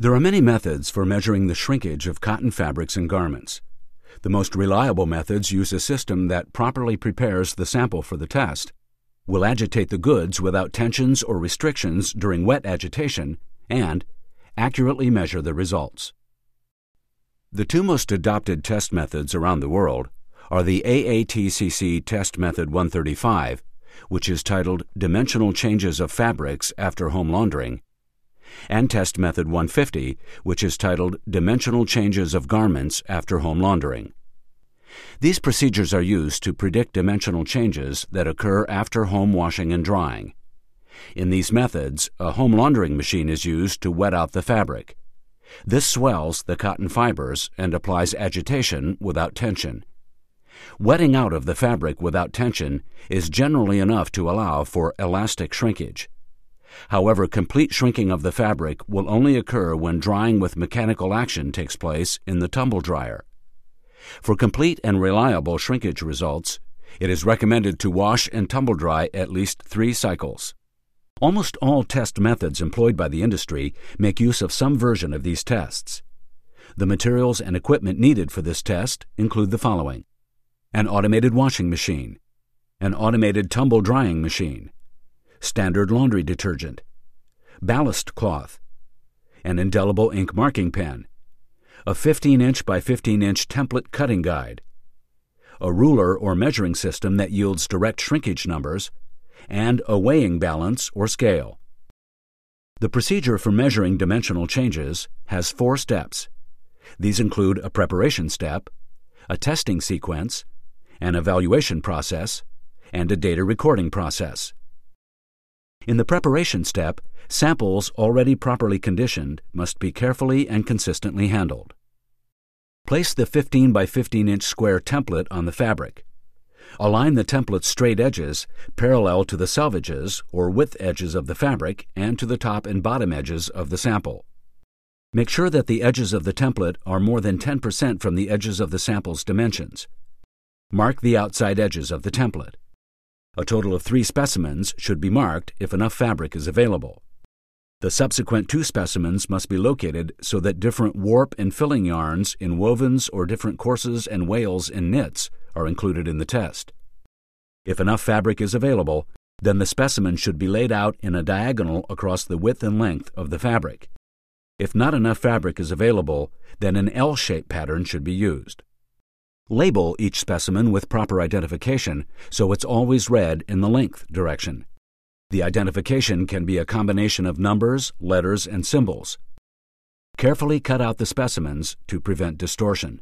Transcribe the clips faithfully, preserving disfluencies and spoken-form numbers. There are many methods for measuring the shrinkage of cotton fabrics and garments. The most reliable methods use a system that properly prepares the sample for the test, will agitate the goods without tensions or restrictions during wet agitation, and accurately measure the results. The two most adopted test methods around the world are the A A T C C Test Method one thirty-five, which is titled Dimensional Changes of Fabrics After Home Laundering, and Test Method one fifty, which is titled Dimensional Changes of Garments After Home Laundering. These procedures are used to predict dimensional changes that occur after home washing and drying. In these methods, a home laundering machine is used to wet out the fabric. This swells the cotton fibers and applies agitation without tension. Wetting out of the fabric without tension is generally enough to allow for elastic shrinkage. However, complete shrinking of the fabric will only occur when drying with mechanical action takes place in the tumble dryer. For complete and reliable shrinkage results, it is recommended to wash and tumble dry at least three cycles. Almost all test methods employed by the industry make use of some version of these tests. The materials and equipment needed for this test include the following: an automated washing machine, an automated tumble drying machine, standard laundry detergent, ballast cloth, an indelible ink marking pen, a fifteen inch by fifteen inch template cutting guide, a ruler or measuring system that yields direct shrinkage numbers, and a weighing balance or scale. The procedure for measuring dimensional changes has four steps. These include a preparation step, a testing sequence, an evaluation process, and a data recording process. In the preparation step, samples already properly conditioned must be carefully and consistently handled. Place the fifteen by fifteen inch square template on the fabric. Align the template's straight edges parallel to the selvages or width edges of the fabric and to the top and bottom edges of the sample. Make sure that the edges of the template are more than ten percent from the edges of the sample's dimensions. Mark the outside edges of the template. A total of three specimens should be marked if enough fabric is available. The subsequent two specimens must be located so that different warp and filling yarns in wovens or different courses and wales in knits are included in the test. If enough fabric is available, then the specimen should be laid out in a diagonal across the width and length of the fabric. If not enough fabric is available, then an L-shaped pattern should be used. Label each specimen with proper identification so it's always read in the length direction. The identification can be a combination of numbers, letters, and symbols. Carefully cut out the specimens to prevent distortion.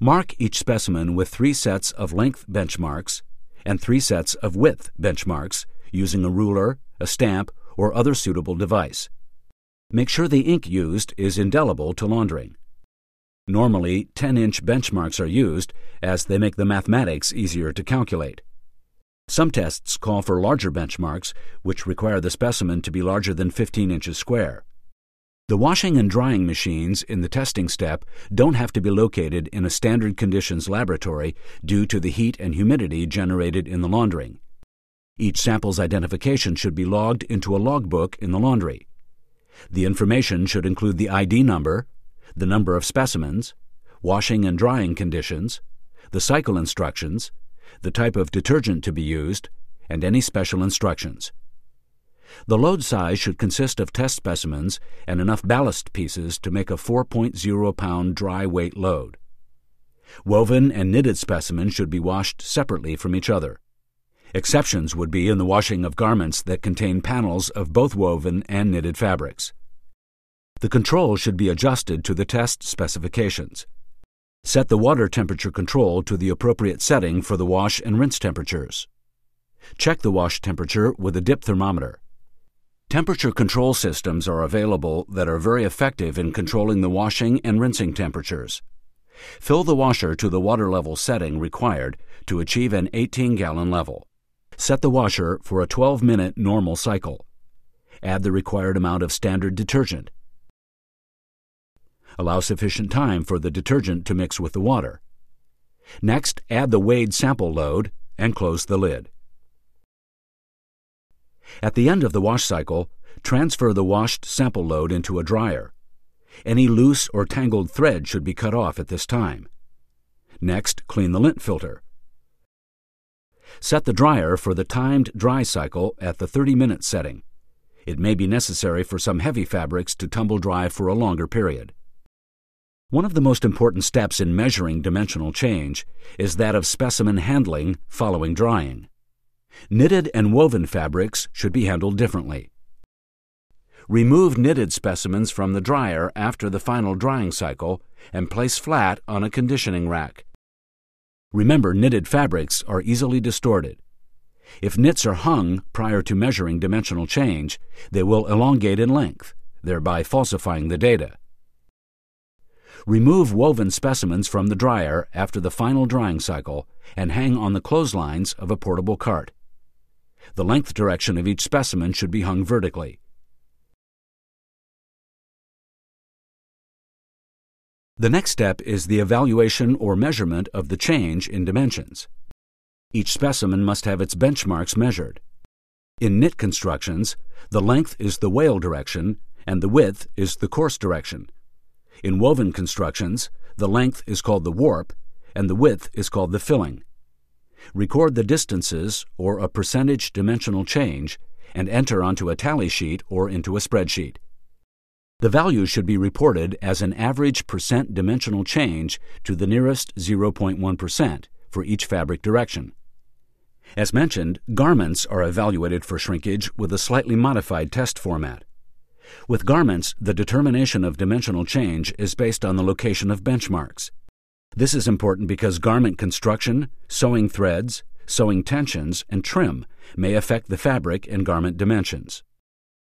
Mark each specimen with three sets of length benchmarks and three sets of width benchmarks using a ruler, a stamp, or other suitable device. Make sure the ink used is indelible to laundering. Normally, ten inch benchmarks are used as they make the mathematics easier to calculate. Some tests call for larger benchmarks, which require the specimen to be larger than fifteen inches square. The washing and drying machines in the testing step don't have to be located in a standard conditions laboratory due to the heat and humidity generated in the laundering. Each sample's identification should be logged into a logbook in the laundry. The information should include the I D number, the number of specimens, washing and drying conditions, the cycle instructions, the type of detergent to be used, and any special instructions. The load size should consist of test specimens and enough ballast pieces to make a four point zero pound dry weight load. Woven and knitted specimens should be washed separately from each other. Exceptions would be in the washing of garments that contain panels of both woven and knitted fabrics. The control should be adjusted to the test specifications. Set the water temperature control to the appropriate setting for the wash and rinse temperatures. Check the wash temperature with a dip thermometer. Temperature control systems are available that are very effective in controlling the washing and rinsing temperatures. Fill the washer to the water level setting required to achieve an eighteen gallon level. Set the washer for a twelve minute normal cycle. Add the required amount of standard detergent. Allow sufficient time for the detergent to mix with the water. Next, add the weighed sample load and close the lid. At the end of the wash cycle, Transfer the washed sample load into a dryer. Any loose or tangled thread should be cut off at this time. Next, clean the lint filter. Set the dryer for the timed dry cycle at the thirty minute setting. It may be necessary for some heavy fabrics to tumble dry for a longer period. One of the most important steps in measuring dimensional change is that of specimen handling following drying. Knitted and woven fabrics should be handled differently. Remove knitted specimens from the dryer after the final drying cycle and place flat on a conditioning rack. Remember, knitted fabrics are easily distorted. If knits are hung prior to measuring dimensional change, they will elongate in length, thereby falsifying the data. Remove woven specimens from the dryer after the final drying cycle and hang on the clotheslines of a portable cart. The length direction of each specimen should be hung vertically. The next step is the evaluation or measurement of the change in dimensions. Each specimen must have its benchmarks measured. In knit constructions, the length is the wale direction and the width is the course direction. In woven constructions, the length is called the warp and the width is called the filling. Record the distances or a percentage dimensional change and enter onto a tally sheet or into a spreadsheet. The value should be reported as an average percent dimensional change to the nearest zero point one percent for each fabric direction. As mentioned, garments are evaluated for shrinkage with a slightly modified test format. With garments, the determination of dimensional change is based on the location of benchmarks. This is important because garment construction, sewing threads, sewing tensions, and trim may affect the fabric and garment dimensions.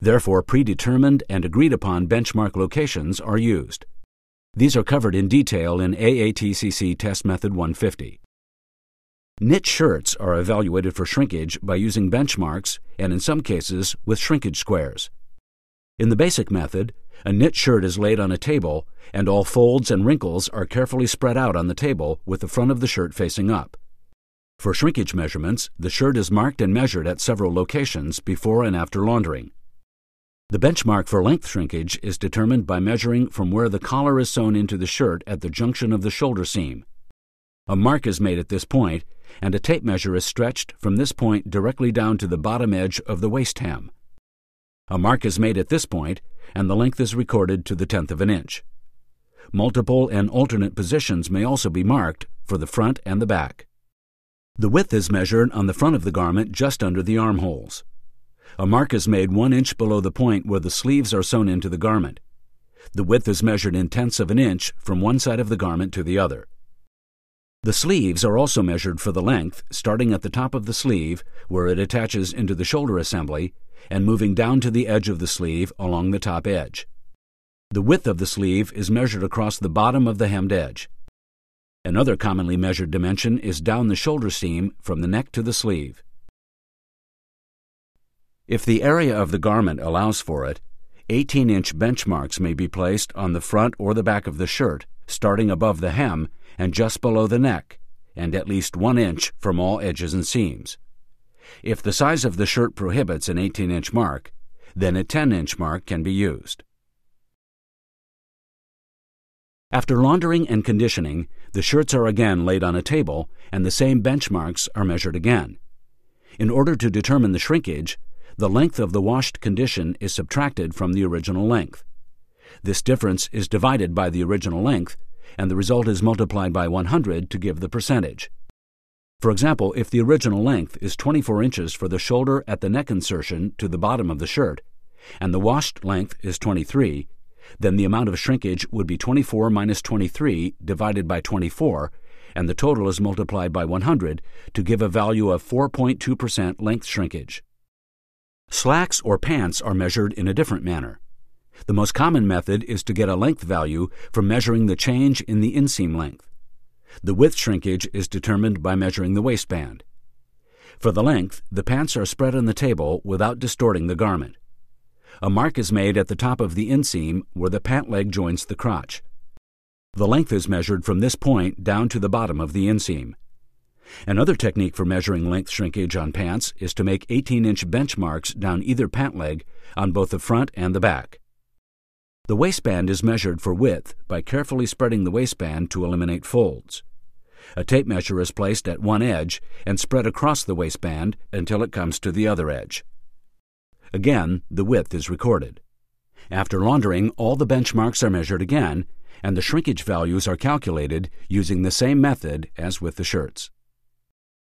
Therefore, predetermined and agreed-upon benchmark locations are used. These are covered in detail in A A T C C Test Method one fifty. Knit shirts are evaluated for shrinkage by using benchmarks and, in some cases, with shrinkage squares. In the basic method, a knit shirt is laid on a table and all folds and wrinkles are carefully spread out on the table with the front of the shirt facing up. For shrinkage measurements, the shirt is marked and measured at several locations before and after laundering. The benchmark for length shrinkage is determined by measuring from where the collar is sewn into the shirt at the junction of the shoulder seam. A mark is made at this point, and a tape measure is stretched from this point directly down to the bottom edge of the waist hem. A mark is made at this point, and the length is recorded to the tenth of an inch. Multiple and alternate positions may also be marked for the front and the back. The width is measured on the front of the garment just under the armholes. A mark is made one inch below the point where the sleeves are sewn into the garment. The width is measured in tenths of an inch from one side of the garment to the other. The sleeves are also measured for the length, starting at the top of the sleeve, where it attaches into the shoulder assembly, and moving down to the edge of the sleeve along the top edge. The width of the sleeve is measured across the bottom of the hemmed edge. Another commonly measured dimension is down the shoulder seam from the neck to the sleeve. If the area of the garment allows for it, eighteen inch benchmarks may be placed on the front or the back of the shirt, starting above the hem and just below the neck, and at least one inch from all edges and seams. If the size of the shirt prohibits an eighteen inch mark, then a ten inch mark can be used. After laundering and conditioning, the shirts are again laid on a table, and the same benchmarks are measured again. In order to determine the shrinkage, the length of the washed condition is subtracted from the original length. This difference is divided by the original length, and the result is multiplied by one hundred to give the percentage. For example, if the original length is twenty-four inches for the shoulder at the neck insertion to the bottom of the shirt, and the washed length is twenty-three, then the amount of shrinkage would be twenty-four minus twenty-three divided by twenty-four, and the total is multiplied by one hundred to give a value of four point two percent length shrinkage. Slacks or pants are measured in a different manner. The most common method is to get a length value from measuring the change in the inseam length. The width shrinkage is determined by measuring the waistband. For the length, the pants are spread on the table without distorting the garment. A mark is made at the top of the inseam where the pant leg joins the crotch. The length is measured from this point down to the bottom of the inseam. Another technique for measuring length shrinkage on pants is to make eighteen inch benchmarks down either pant leg on both the front and the back. The waistband is measured for width by carefully spreading the waistband to eliminate folds. A tape measure is placed at one edge and spread across the waistband until it comes to the other edge. Again, the width is recorded. After laundering, all the benchmarks are measured again, and the shrinkage values are calculated using the same method as with the shirts.